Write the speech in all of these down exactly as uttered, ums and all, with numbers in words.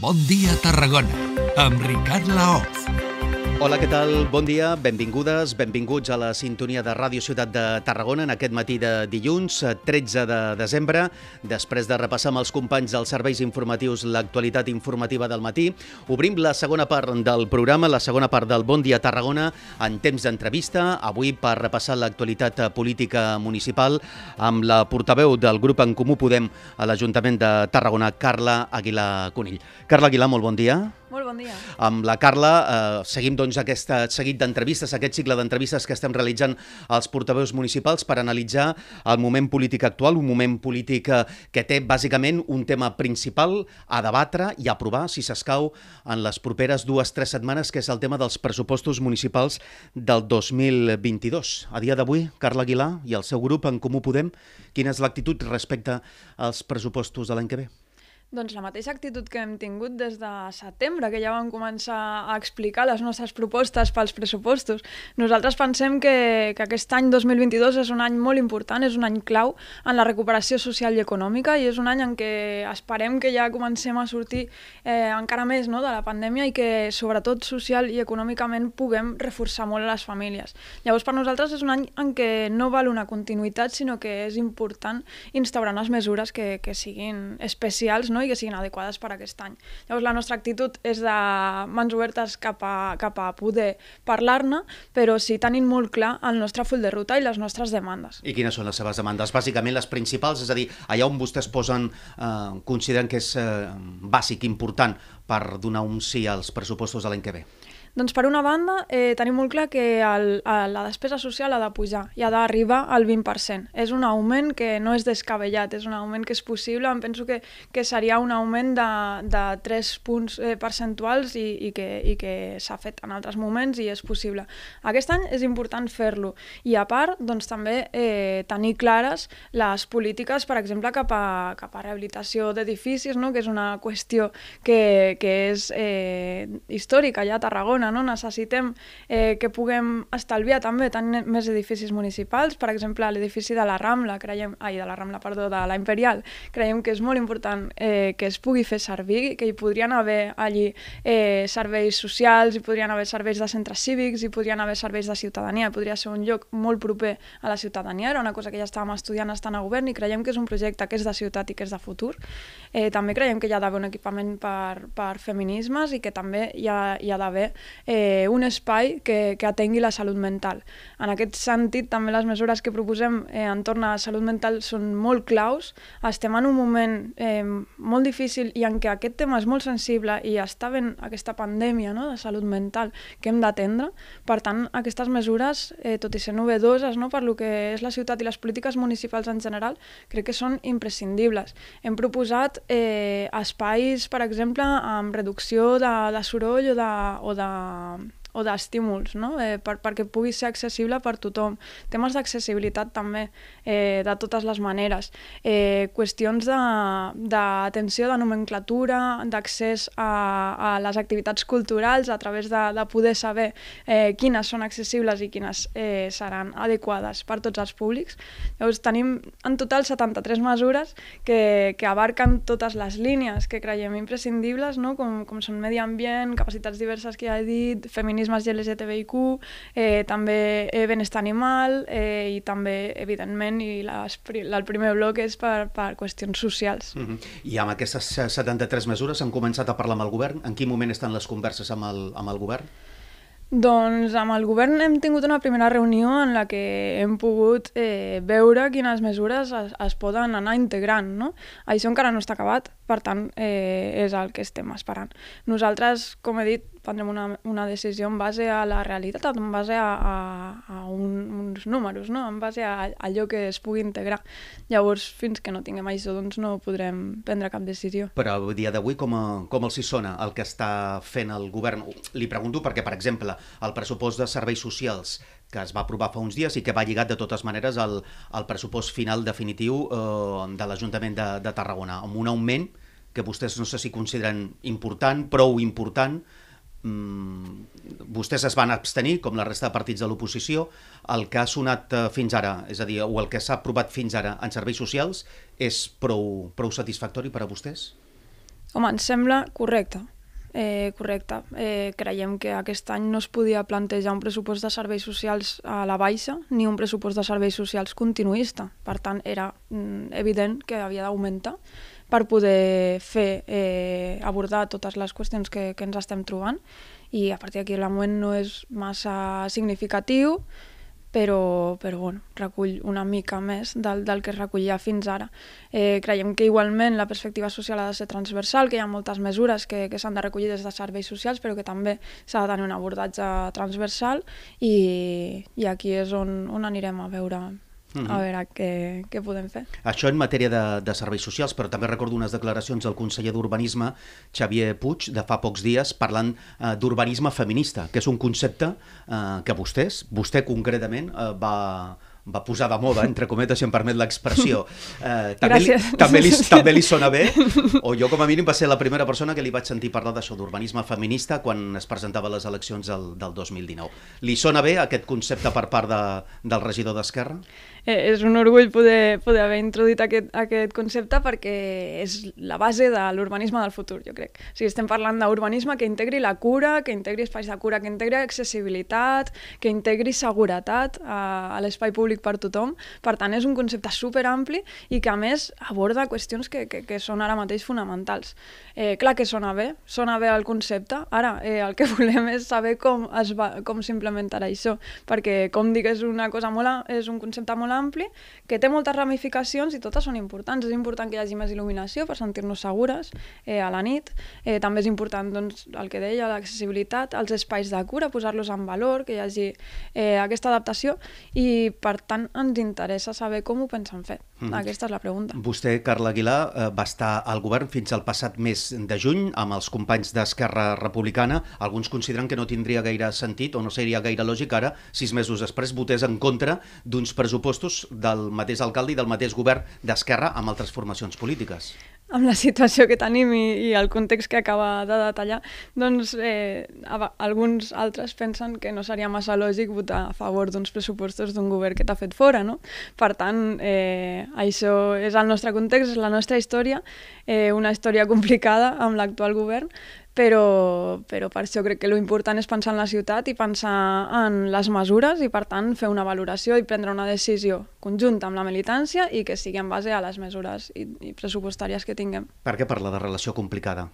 Bon dia, Tarragona, amb Ricard Laofs. Hola, què tal? Bon dia, benvingudes, benvinguts a la sintonia de Ràdio Ciutat de Tarragona en aquest matí de dilluns, tretze de desembre. Després de repassar amb els companys dels serveis informatius l'actualitat informativa del matí, obrim la segona part del programa, la segona part del Bon dia Tarragona, en temps d'entrevista, avui per repassar l'actualitat política municipal amb la portaveu del grup En Comú Podem a l'Ajuntament de Tarragona, Carla Aguilar Conill. Carla Aguilar, molt bon dia. Molt bon dia. Amb la Carla eh, seguim doncs, aquest seguit d'entrevistes, aquest cicle d'entrevistes que estem realitzant als portaveus municipals per analitzar el moment polític actual, un moment polític que té bàsicament un tema principal a debatre i a aprovar, si s'escau, en les properes dues o tres setmanes, que és el tema dels pressupostos municipals del dos mil vint-i-dos. A dia d'avui, Carla Aguilar i el seu grup En Comú Podem, quina és l'actitud respecte als pressupostos de l'any que ve? Doncs la mateixa actitud que hem tingut des de setembre, que ja vam començar a explicar les nostres propostes pels pressupostos. Nosaltres pensem que, que aquest any dos mil vint-i-dos és un any molt important, és un any clau en la recuperació social i econòmica i és un any en què esperem que ja comencem a sortir eh, encara més no, de la pandèmia i que sobretot social i econòmicament puguem reforçar molt les famílies. Llavors per nosaltres és un any en què no val una continuïtat, sinó que és important instaurar unes mesures que, que siguin especials, no? I que siguin adequades per aquest any. Llavors la nostra actitud és de mans obertes cap a, cap a poder parlar-ne, però sí tenint molt clar el nostre full de ruta i les nostres demandes. I quines són les seves demandes? Bàsicament les principals, és a dir, allà on vostès posen, eh, consideren que és eh, bàsic, important, per donar un sí als pressupostos de l'any que ve. Doncs per una banda eh, tenim molt clar que el, la despesa social ha de pujar i ha d'arribar al vint per cent. És un augment que no és descabellat, és un augment que és possible. Em penso que, que seria un augment de, de tres punts eh, percentuals i, i que, i que s'ha fet en altres moments i és possible. Aquest any és important fer-lo i a part doncs, també eh, tenir clares les polítiques, per exemple, cap a, cap a rehabilitació d'edificis, no? Que és una qüestió que, que és eh, històrica ja a Tarragona. No? Necessitem eh, que puguem estalviar també tenint més edificis municipals, per exemple l'edifici de la Ramla, creiem, ai, de la Ramla, perdó, de la Imperial, creiem que és molt important eh, que es pugui fer servir, que hi podrien haver allí eh, serveis socials, hi podrien haver serveis de centres cívics, hi podrien haver serveis de ciutadania, podria ser un lloc molt proper a la ciutadania, era una cosa que ja estàvem estudiant estant a govern i creiem que és un projecte que és de ciutat i que és de futur. Eh, també creiem que hi ha d'haver un equipament per, per feminismes i que també hi ha, hi ha d'haver Eh, un espai que, que atengui la salut mental. En aquest sentit, també les mesures que proposem eh, entorn a la salut mental són molt claus. Estem en un moment eh, molt difícil i en què aquest tema és molt sensible i està ben aquesta pandèmia no, de salut mental que hem d'atendre. Per tant, aquestes mesures, eh, tot i ser novedoses no, per lo que és la ciutat i les polítiques municipals en general, crec que són imprescindibles. Hem proposat eh, espais, per exemple, amb reducció de, de soroll o de, o de o d'estímuls, no? eh, per, perquè pugui ser accessible per tothom. Temes d'accessibilitat també, eh, de totes les maneres. Eh, qüestions d'atenció de, de nomenclatura, d'accés a, a les activitats culturals a través de, de poder saber eh, quines són accessibles i quines eh, seran adequades per tots els públics. Llavors tenim en total setanta-tres mesures que, que abarquen totes les línies que creiem imprescindibles, no? com, com són medi ambient, capacitats diverses que ja he dit, feminisme, L G T B I Q, eh, també benestar animal eh, i també, evidentment, i les, el primer bloc és per, per qüestions socials. Mm-hmm. I amb aquestes setanta-tres mesures han començat a parlar amb el govern? En quin moment estan les converses amb el, amb el govern? Doncs amb el govern hem tingut una primera reunió en la que hem pogut eh, veure quines mesures es, es poden anar integrant, no? Això encara no està acabat, per tant, eh, és el que estem esperant. Nosaltres, com he dit, prendrem una, una decisió en base a la realitat, en base a, a, a un, uns números, no? En base a, a allò que es pugui integrar. Llavors, fins que no tinguem això, doncs no podrem prendre cap decisió. Però a dia d'avui, com, com els hi sona el que està fent el govern? Li pregunto perquè, per exemple, el pressupost de serveis socials que es va aprovar fa uns dies i que va lligat de totes maneres al, al pressupost final definitiu eh, de l'Ajuntament de, de Tarragona, amb un augment que vostès no sé si consideren important, prou important. Mm, vostès es van abstenir, com la resta de partits de l'oposició. El que ha sonat fins ara, és a dir, o el que s'ha aprovat fins ara en serveis socials, és prou, prou satisfactori per a vostès? Home, ens sembla correcte. Eh, correcte. Eh, creiem que aquest any no es podia plantejar un pressupost de serveis socials a la baixa ni un pressupost de serveis socials continuista. Per tant, era mm, evident que havia d'augmentar per poder fer eh, abordar totes les qüestions que, que ens estem trobant, i a partir d'aquí l'augment no és massa significatiu, però, però bueno, recull una mica més del, del que es recollia fins ara. Eh, creiem que igualment la perspectiva social ha de ser transversal, que hi ha moltes mesures que, que s'han de recollir des de serveis socials, però que també s'ha de tenir un abordatge transversal, i, i aquí és on, on anirem a veure... Mm -hmm. A veure què, què podem fer. Això en matèria de, de serveis socials, però també recordo unes declaracions del conseller d'Urbanisme, Xavier Puig, de fa pocs dies, parlant eh, d'urbanisme feminista, que és un concepte eh, que vostès, vostè concretament, eh, va... va posar de moda, entre cometes, si em permet l'expressió. Eh, també, li, també, li, també li sona bé, o jo com a mínim va ser la primera persona que li vaig sentir parlar d'això, d'urbanisme feminista, quan es presentava a les eleccions del, del dos mil dinou. Li sona bé aquest concepte per part de, del regidor d'Esquerra? Eh, és un orgull poder, poder haver introduït aquest, aquest concepte, perquè és la base de l'urbanisme del futur, jo crec. O sigui, estem parlant d'urbanisme que integri la cura, que integri espais de cura, que integri accessibilitat, que integri seguretat a, a l'espai públic per tothom. Per tant, és un concepte superampli i que a més aborda qüestions que, que, que són ara mateix fonamentals. Eh, clar que sona bé, sona bé el concepte. Ara, eh, el que volem és saber com es va, com s'implementarà això, perquè, com dic, és una cosa molt, és un concepte molt ampli, que té moltes ramificacions i totes són importants. És important que hi hagi més il·luminació per sentir-nos segures eh, a la nit. Eh, també és important, doncs, el que deia, l'accessibilitat, els espais de cura, posar-los en valor, que hi hagi eh, aquesta adaptació, i per Per tant, ens interessa saber com ho pensen fer. Mm. Aquesta és la pregunta. Vostè, Carla Aguilar, va estar al govern fins al passat mes de juny amb els companys d'Esquerra Republicana. Alguns consideren que no tindria gaire sentit o no seria gaire lògic ara, sis mesos després, votés en contra d'uns pressupostos del mateix alcalde i del mateix govern d'Esquerra amb altres formacions polítiques. Amb la situació que tenim i, i el context que acaba de detallar, doncs eh, alguns altres pensen que no seria massa lògic votar a favor d'uns pressupostos d'un govern que t'ha fet fora, no? Per tant, eh, això és el nostre context, és la nostra història, eh, una història complicada amb l'actual govern, però, però per això crec que l'important és pensar en la ciutat i pensar en les mesures, i per tant fer una valoració i prendre una decisió conjunta amb la militància i que sigui en base a les mesures i, i pressupostàries que tinguem. Per què parla de relació complicada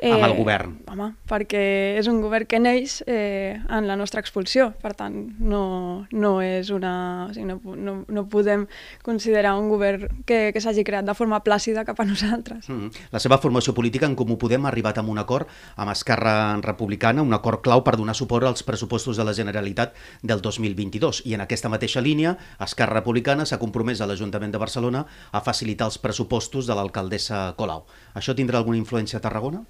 eh, amb el govern? Home, perquè és un govern que neix eh, en la nostra expulsió. Per tant, no, no, és una, o sigui, no, no, no podem considerar un govern que, que s'hagi creat de forma plàcida cap a nosaltres. Mm. La seva formació política, En Comú Podem, ha arribat amb un acord amb Esquerra Republicana, un acord clau per donar suport als pressupostos de la Generalitat del dos mil vint-i-dos. I en aquesta mateixa línia, Esquerra Republicana s'ha compromès a l'Ajuntament de Barcelona a facilitar els pressupostos de l'alcaldessa Colau. Això tindrà alguna influència a Tarragona?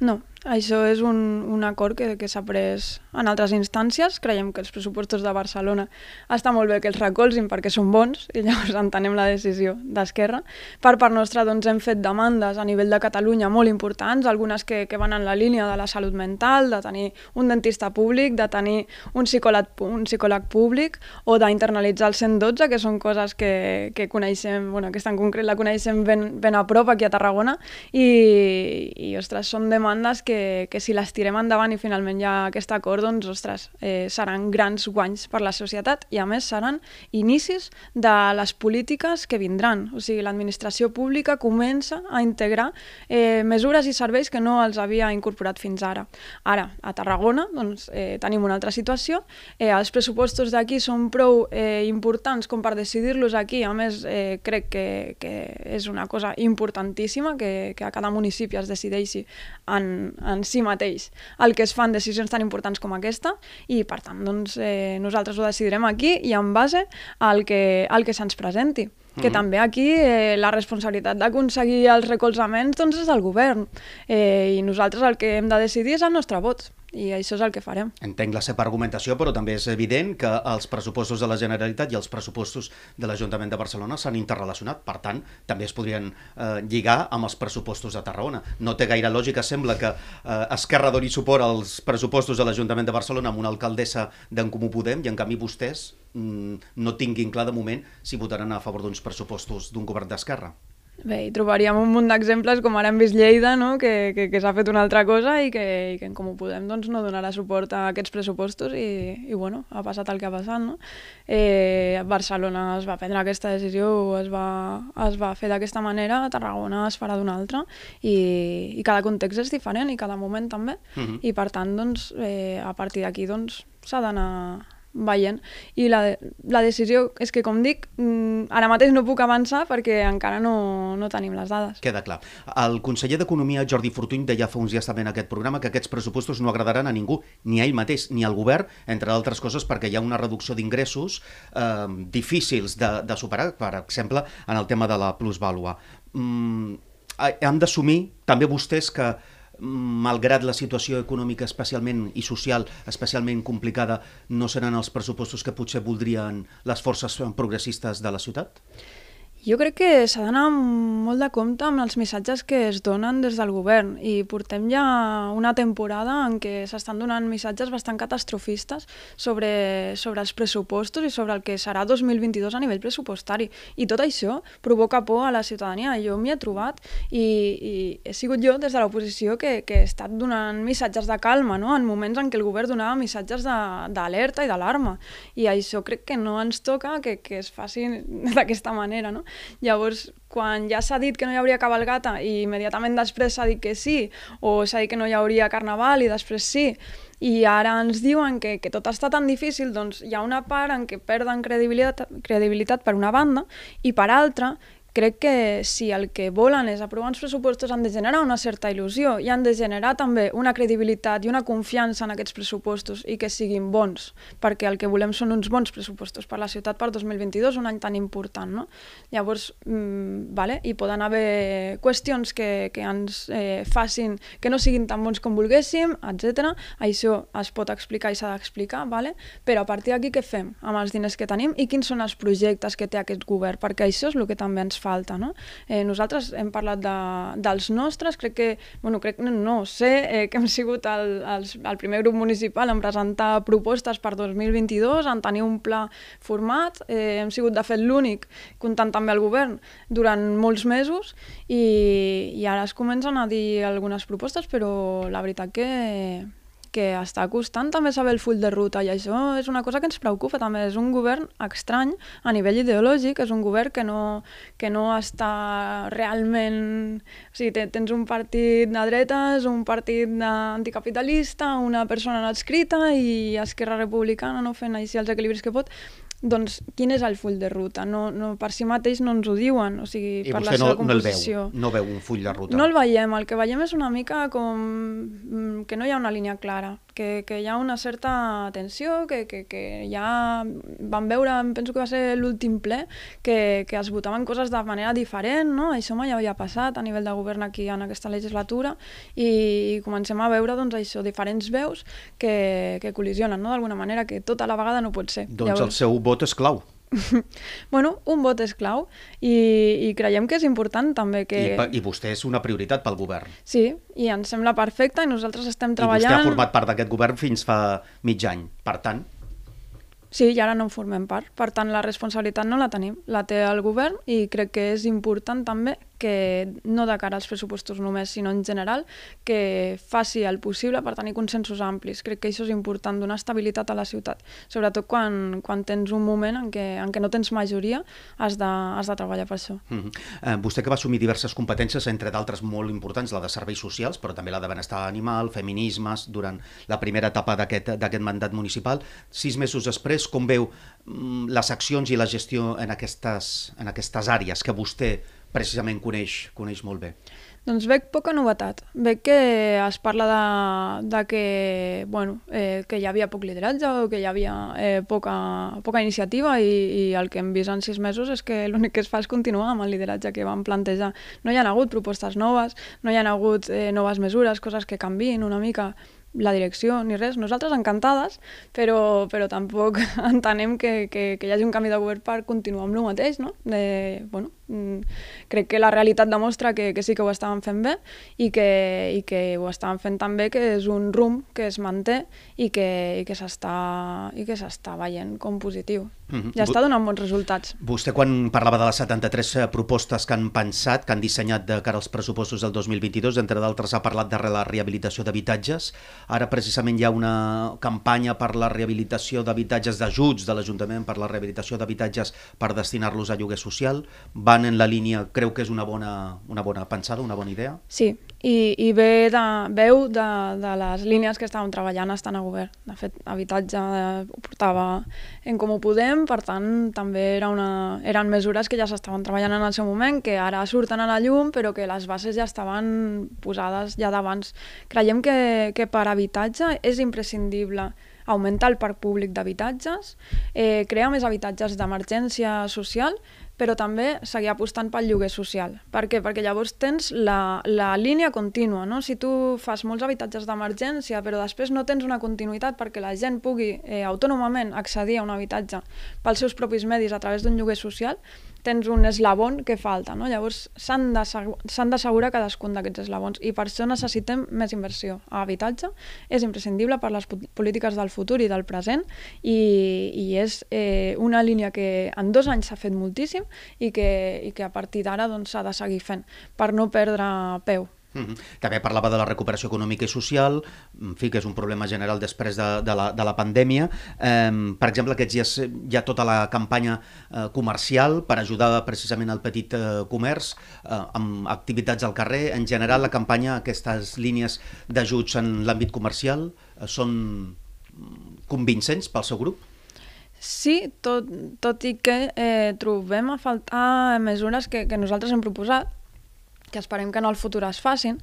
No, això és un, un acord que, que s'ha pres en altres instàncies. Creiem que els pressupostos de Barcelona està molt bé que els recolzin perquè són bons, i llavors entenem la decisió d'Esquerra. Per part nostra, doncs, hem fet demandes a nivell de Catalunya molt importants, algunes que, que van en la línia de la salut mental, de tenir un dentista públic, de tenir un psicòleg, un psicòleg públic, o d'internalitzar el cent i dotze, que són coses que, que coneixem, bueno, aquesta en concret la coneixem ben, ben a prop aquí a Tarragona, i, i ostres, són de demandes que, que si les tirem endavant i finalment hi ha aquest acord, doncs, ostres, eh, seran grans guanys per la societat, i a més seran inicis de les polítiques que vindran. O sigui, l'administració pública comença a integrar eh, mesures i serveis que no els havia incorporat fins ara. Ara, a Tarragona, doncs, eh, tenim una altra situació. Eh, els pressupostos d'aquí són prou eh, importants com per decidir-los aquí. A més, eh, crec que, que és una cosa importantíssima que, que a cada municipi es decideixi En, en si mateix el que es fan decisions tan importants com aquesta, i per tant, doncs, eh, nosaltres ho decidirem aquí i en base al que, al que se'ns presenti. Que també aquí eh, la responsabilitat d'aconseguir els recolzaments, doncs, és del govern, eh, i nosaltres el que hem de decidir és el nostre vot, i això és el que farem. Entenc la seva argumentació, però també és evident que els pressupostos de la Generalitat i els pressupostos de l'Ajuntament de Barcelona s'han interrelacionat, per tant, també es podrien eh, lligar amb els pressupostos de Tarragona. No té gaire lògica, sembla, que eh, Esquerra doni suport als pressupostos de l'Ajuntament de Barcelona amb una alcaldessa d'En Comú Podem, i en canvi vostès no tinguin clar de moment si votaran a favor d'uns pressupostos d'un govern d'Esquerra. Bé, hi trobaríem un munt d'exemples, com ara hem vist Lleida, no? que, que, que s'ha fet una altra cosa i que, i que en Comú Podem doncs, no donarà suport a aquests pressupostos i, i bueno, ha passat el que ha passat. No? Eh, a Barcelona es va prendre aquesta decisió, es va, es va fer d'aquesta manera, a Tarragona es farà d'una altra i, i cada context és diferent i cada moment també. Uh-huh. I per tant, doncs, eh, a partir d'aquí doncs, s'ha d'anar veient. I la, la decisió és que, com dic, ara mateix no puc avançar perquè encara no, no tenim les dades. Queda clar. El conseller d'Economia, Jordi Fortuny, deia fa uns dies també en aquest programa que aquests pressupostos no agradaran a ningú, ni a ell mateix, ni al govern, entre altres coses perquè hi ha una reducció d'ingressos eh, difícils de, de superar, per exemple, en el tema de la plusvàlua. Mm, hem d'assumir també vostès que malgrat la situació econòmica especialment i social especialment complicada, no seran els pressupostos que potser voldrien les forces progressistes de la ciutat? Jo crec que s'ha d'anar molt de compte amb els missatges que es donen des del govern i portem ja una temporada en què s'estan donant missatges bastant catastrofistes sobre, sobre els pressupostos i sobre el que serà dos mil vint-i-dos a nivell pressupostari. I tot això provoca por a la ciutadania. Jo m'hi he trobat i, i he sigut jo des de l'oposició que, que he estat donant missatges de calma, no? En moments en què el govern donava missatges d'alerta i d'alarma. I això crec que no ens toca que, que es faci d'aquesta manera, no? Llavors, quan ja s'ha dit que no hi hauria cabalgata i immediatament després s'ha dit que sí, o s'ha dit que no hi hauria carnaval i després sí, i ara ens diuen que, que tot està tan difícil, doncs hi ha una part en què perden credibilitat, credibilitat per una banda i per altra, crec que si el que volen és aprovar uns pressupostos han de generar una certa il·lusió i han de generar també una credibilitat i una confiança en aquests pressupostos i que siguin bons, perquè el que volem són uns bons pressupostos per la ciutat per dos mil vint-i-dos, un any tan important. No? Llavors, mmm, vale, hi poden haver qüestions que, que ens eh, facin que no siguin tan bons com volguéssim, etcètera. Això es pot explicar i s'ha d'explicar, vale? Però a partir d'aquí què fem amb els diners que tenim i quins són els projectes que té aquest govern, perquè això és el que també ens falta, no? Eh, nosaltres hem parlat de, dels nostres, crec que, bueno, crec, no, no sé, eh, que hem sigut el, el, el primer grup municipal en presentar propostes per dos mil vint-i-dos, en tenir un pla format, eh, hem sigut de fet l'únic, comptant també el govern, durant molts mesos, i, i ara es comencen a dir algunes propostes, però la veritat que... Eh, que està costant també saber el full de ruta i això és una cosa que ens preocupa també. És un govern estrany a nivell ideològic, és un govern que no, que no està realment... O sigui, tens un partit de dretes, un partit anticapitalista, una persona no adscrita i Esquerra Republicana no fent així els equilibris que pot. Doncs quin és el full de ruta? No, no, per si mateix no ens ho diuen, o sigui, I per la seva no, composició. I vostè no veu un full de ruta? No el veiem, el que veiem és una mica com que no hi ha una línia clara, que, que hi ha una certa tensió, que, que, que ja vam veure, penso que va ser l'últim ple, que, que es votaven coses de manera diferent, no? Això mai havia passat a nivell de govern aquí en aquesta legislatura i comencem a veure doncs, això, diferents veus que, que col·lisionen, no? D'alguna manera, que tota la vegada no pot ser. Doncs llavors... el seu vot vot és clau. Bueno, un vot és clau i, i creiem que és important també que... I, I vostè és una prioritat pel govern. Sí, i ens sembla perfecte i nosaltres estem treballant... I vostè ha format part d'aquest govern fins fa mig any, per tant... Sí, i ara no en formem part. Per tant, la responsabilitat no la tenim, la té el govern i crec que és important també que no de cara als pressupostos només, sinó en general, que faci el possible per tenir consensos amplis. Crec que això és important, donar estabilitat a la ciutat, sobretot quan, quan tens un moment en què, en què no tens majoria, has de, has de treballar per això. Mm-hmm. eh, vostè que va assumir diverses competències, entre d'altres molt importants, la de serveis socials, però també la de benestar animal, feminismes, durant la primera etapa d'aquest mandat municipal. Sis mesos després, com veu les accions i la gestió en aquestes, en aquestes àrees que vostè precisament coneix, coneix molt bé? Doncs veig poca novetat. Veig que es parla de, de que, bueno, eh, que hi havia poc lideratge o que hi havia eh, poca, poca iniciativa i, i el que hem vist en sis mesos és que l'únic que es fa és continuar amb el lideratge que vam plantejar. No hi ha hagut propostes noves, no hi ha hagut eh, noves mesures, coses que canviïn una mica la direcció ni res. Nosaltres encantades, però, però tampoc entenem que, que, que hi hagi un canvi de govern per continuar amb el mateix, no? De, bueno, crec que la realitat demostra que sí que ho estàvem fent bé i que ho estàvem fent tan bé que és un rumb que es manté i que s'està veient com positiu. Ja està donant bons resultats. Vostè, quan parlava de les setanta-tres propostes que han pensat, que han dissenyat de cara als pressupostos del dos mil vint-i-dos, entre d'altres ha parlat de la rehabilitació d'habitatges. Ara precisament hi ha una campanya per la rehabilitació d'habitatges, d'ajuts de l'Ajuntament per la rehabilitació d'habitatges per destinar-los a lloguer social. Van en la línia, creu que és una bona pensada, una bona idea? Sí, i veu de les línies que estàvem treballant estan a govern. De fet, habitatge ho portava En Comú Podem, per tant, també eren mesures que ja s'estaven treballant en el seu moment, que ara surten a la llum, però que les bases ja estaven posades ja d'abans. Creiem que per habitatge és imprescindible augmentar el parc públic d'habitatges, crear més habitatges d'emergència social, però també seguir apostant pel lloguer social. Per què? Perquè llavors tens la línia contínua, no? Si tu fas molts habitatges d'emergència però després no tens una continuïtat perquè la gent pugui autònomament accedir a un habitatge pels seus propis medis a través d'un lloguer social, tens un eslabon que falta, no? Llavors s'han d'assegurar cadascun d'aquests eslabons i per això necessitem més inversió a habitatge. És imprescindible per les polítiques del futur i del present i és una línia que en dos anys s'ha fet moltíssim i que a partir d'ara s'ha de seguir fent per no perdre peu. També parlava de la recuperació econòmica i social, en fi, que és un problema general després de la pandèmia. Per exemple, aquests dies hi ha tota la campanya comercial per ajudar precisament al petit comerç amb activitats al carrer. En general, la campanya, aquestes línies d'ajuts en l'àmbit comercial, són convincents pel seu grup? Sí, tot i que trobem a faltar mesures que nosaltres hem proposat, que esperem que en el futur es facin,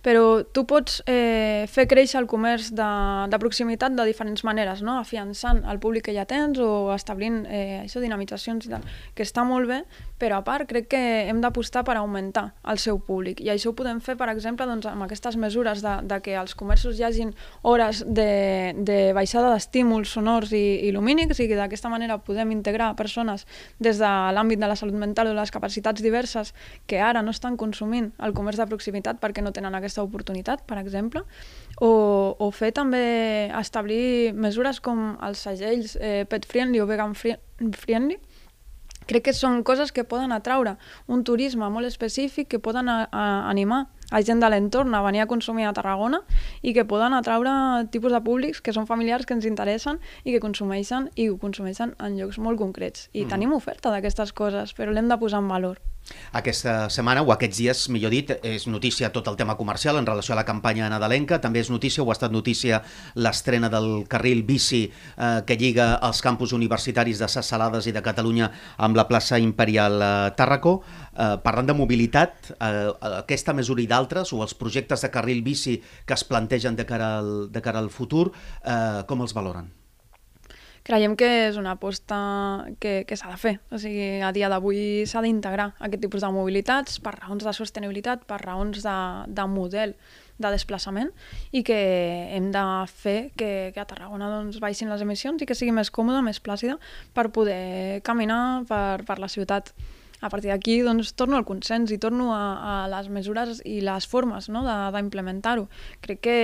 però tu pots fer créixer el comerç de proximitat de diferents maneres, afiançant el públic que ja tens o establint dinamitzacions, que està molt bé, però a part crec que hem d'apostar per augmentar el seu públic i això ho podem fer, per exemple, amb aquestes mesures que als comerços hi hagin hores de baixada d'estímuls sonors i lumínics i que d'aquesta manera podem integrar persones des de l'àmbit de la salut mental o les capacitats diverses que ara no estan consumint el comerç de proximitat perquè no tenen aquesta aquesta oportunitat, per exemple, o fer també establir mesures com els segells pet-friendly o vegan-friendly. Crec que són coses que poden atraure un turisme molt específic, que poden animar a gent de l'entorn a venir a consumir a Tarragona i que poden atraure tipus de públics que són familiars, que ens interessen i que consumeixen i ho consumeixen en llocs molt concrets. I tenim oferta d'aquestes coses, però l'hem de posar en valor. Aquesta setmana, o aquests dies, millor dit, és notícia tot el tema comercial en relació a la campanya nadalenca. També és notícia, o ha estat notícia, l'estrena del carril bici eh, que lliga els campus universitaris de Sescelades i de Catalunya amb la plaça Imperial Tàrraco. Eh, parlant de mobilitat, eh, aquesta mesura i d'altres, o els projectes de carril bici que es plantegen de cara al, de cara al futur, eh, com els valoren? Creiem que és una aposta que s'ha de fer. O sigui, a dia d'avui s'ha d'integrar aquest tipus de mobilitats per raons de sostenibilitat, per raons de model de desplaçament i que hem de fer que a Tarragona baixin les emissions i que sigui més còmoda, més plàcida per poder caminar per la ciutat. A partir d'aquí torno al consens i torno a les mesures i les formes d'implementar-ho. Crec que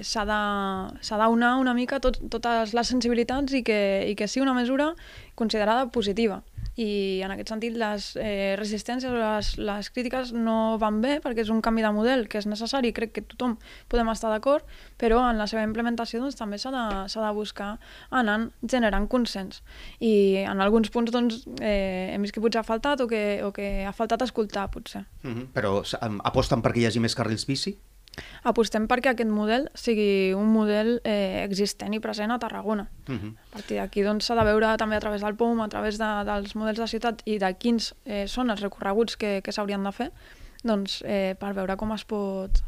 s'ha d'unar una mica totes les sensibilitats i que sigui una mesura considerada positiva. I en aquest sentit les resistències o les crítiques no van bé perquè és un canvi de model que és necessari i crec que tothom podem estar d'acord, però en la seva implementació també s'ha de buscar anant generant consens. I en alguns punts hem vist que potser ha faltat o que ha faltat escoltar, potser. Però aposten perquè hi hagi més carrils bici? Apostem perquè aquest model sigui un model existent i present a Tarragona. A partir d'aquí s'ha de veure també a través del POUM, a través dels models de ciutat i de quins són els recorreguts que s'haurien de fer per veure com es pot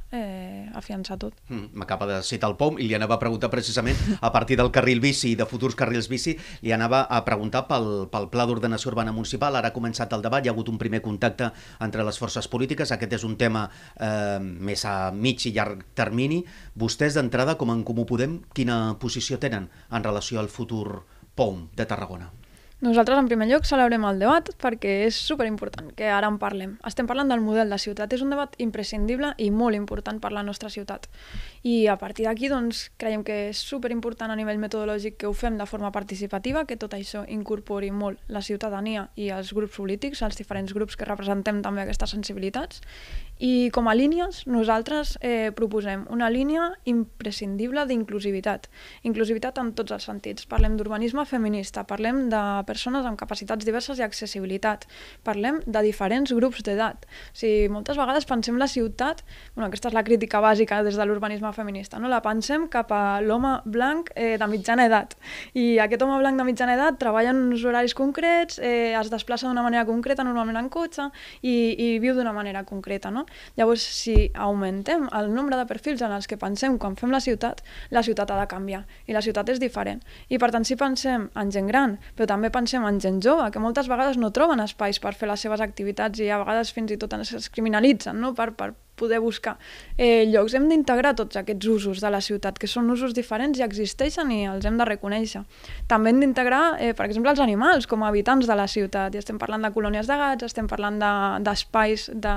afiançar tot. M'acaba de citar el POUM i li anava a preguntar precisament, a partir del carril bici i de futurs carrils bici, li anava a preguntar pel Pla d'Ordenació Urbana Municipal. Ara ha començat el debat, hi ha hagut un primer contacte entre les forces polítiques. Aquest és un tema més a mig i llarg termini. Vostès, d'entrada, com En Comú Podem, quina posició tenen en relació al futur POUM de Tarragona? Nosaltres, en primer lloc, celebrem el debat perquè és superimportant que ara en parlem. Estem parlant del model de ciutat. És un debat imprescindible i molt important per la nostra ciutat. I a partir d'aquí, doncs, creiem que és superimportant a nivell metodològic que ho fem de forma participativa, que tot això incorpori molt la ciutadania i els grups polítics, els diferents grups que representem també aquestes sensibilitats. I com a línies, nosaltres eh, proposem una línia imprescindible d'inclusivitat. Inclusivitat en tots els sentits. Parlem d'urbanisme feminista, parlem de persones amb capacitats diverses i accessibilitat. Parlem de diferents grups d'edat. O sigui, moltes vegades pensem la ciutat, bueno, aquesta és la crítica bàsica des de l'urbanisme feminista, no? La pensem cap a l'home blanc eh, de mitjana edat. I aquest home blanc de mitjana edat treballa en uns horaris concrets, eh, es desplaça d'una manera concreta, normalment en cotxe, i, i viu d'una manera concreta, no? Llavors, si augmentem el nombre de perfils en els que pensem quan fem la ciutat, la ciutat ha de canviar, i la ciutat és diferent. I per tant, si pensem en gent gran, però també pensem en gent jove, que moltes vegades no troben espais per fer les seves activitats i a vegades fins i tot es criminalitzen, no? per, per poder buscar eh, llocs. Hem d'integrar tots aquests usos de la ciutat, que són usos diferents i existeixen i els hem de reconèixer. També hem d'integrar, eh, per exemple, els animals com a habitants de la ciutat. I estem parlant de colònies de gats, estem parlant d'espais de,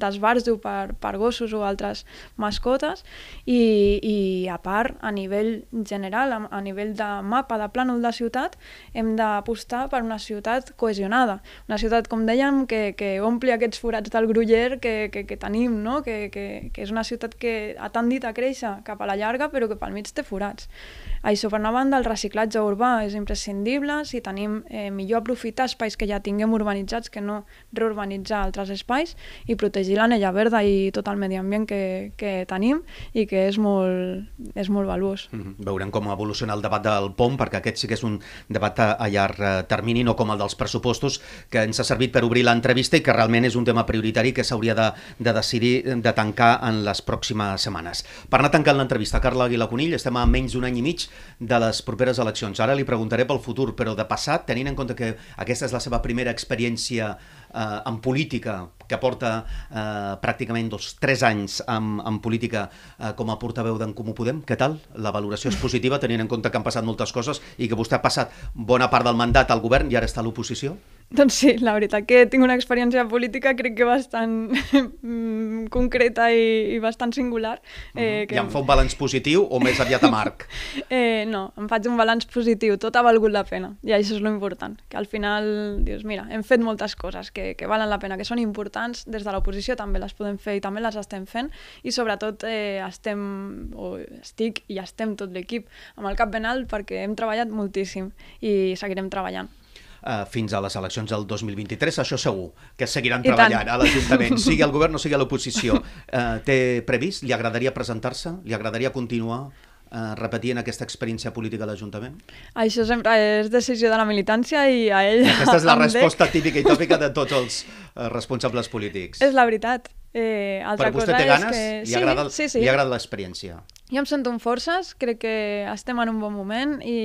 d'esbarjo per, per gossos o altres mascotes. I, i a part, a nivell general, a, a nivell de mapa, de plànol de ciutat, hem d'apostar per una ciutat cohesionada. Una ciutat, com dèiem, que, que ompli aquests forats del gruyer que, que, que tenim, no? Que, que, que és una ciutat que ha tendit a créixer cap a la llarga, però que pel mig té forats. Això, per una banda, el reciclatge urbà és imprescindible. Si tenim, eh, millor aprofitar espais que ja tinguem urbanitzats que no reurbanitzar altres espais, i protegir l'anella verda i tot el medi ambient que, que tenim i que és molt, és molt valuós. Mm-hmm. Veurem com evoluciona el debat del POUM, perquè aquest sí que és un debat a llarg termini, no com el dels pressupostos, que ens ha servit per obrir l'entrevista i que realment és un tema prioritari que s'hauria de, de decidir de tancar en les pròximes setmanes. Per anar tancant l'entrevista, Carla Aguilar Conill, estem a menys d'un any i mig de les properes eleccions. Ara li preguntaré pel futur, però de passat, tenint en compte que aquesta és la seva primera experiència eh, en política, que porta eh, pràcticament dos, tres anys en, en política eh, com a portaveu d'en Comú Podem, què tal? La valoració és positiva, tenint en compte que han passat moltes coses i que vostè ha passat bona part del mandat al govern i ara està a l'oposició? Doncs sí, la veritat que tinc una experiència política crec que bastant concreta i, i bastant singular. Eh, que... I em fa un balanç positiu o més aviat amarg? eh, no, em faig un balanç positiu. Tot ha valgut la pena i això és l'important. Que al final dius, mira, hem fet moltes coses que, que valen la pena, que són importants. Des de l'oposició també les podem fer i també les estem fent i sobretot eh, estem, o estic i estem tot l'equip amb el cap ben alt perquè hem treballat moltíssim i seguirem treballant. Fins a les eleccions del dos mil vint-i-tres, això segur, que seguiran treballant a l'Ajuntament, sigui al govern o sigui a l'oposició. Eh, té previst? Li agradaria presentar-se? Li agradaria continuar eh, repetint aquesta experiència política a l'Ajuntament? Això sempre és decisió de la militància i a ell... Aquesta és la resposta típica i tòpica de tots els eh, responsables polítics. És la veritat. Eh, altra Però vostè té ganes? Que... Li, sí, agrada, sí, sí. Li agrada l'experiència? Jo em sento amb forces, crec que estem en un bon moment i,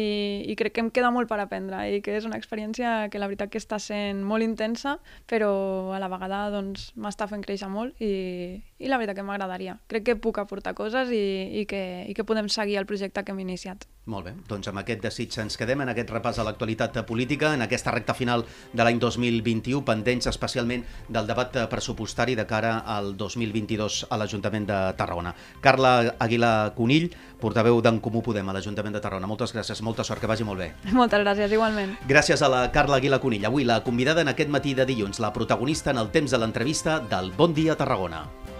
i crec que em queda molt per aprendre i que és una experiència que la veritat que està sent molt intensa, però a la vegada doncs, m'està fent créixer molt i, i la veritat que m'agradaria. Crec que puc aportar coses i, i, que, i que podem seguir el projecte que hem iniciat. Molt bé, doncs amb aquest desig ens quedem en aquest repàs a l'actualitat política, en aquesta recta final de l'any dos mil vint-i-u, pendents especialment del debat pressupostari de cara al dos mil vint-i-dos a l'Ajuntament de Tarragona. Carla Aguilar Conill, portaveu d'en Comú Podem a l'Ajuntament de Tarragona. Moltes gràcies, molta sort, que vagi molt bé. Moltes gràcies, igualment. Gràcies a la Carla Aguilar Conill, avui la convidada en aquest matí de dilluns, la protagonista en el temps de l'entrevista del Bon Dia Tarragona.